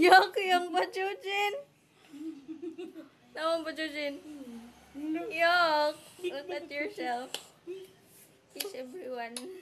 Yuck, yung pachuchin. Tama pachuchin. Yuck. Look at yourself. Kiss everyone.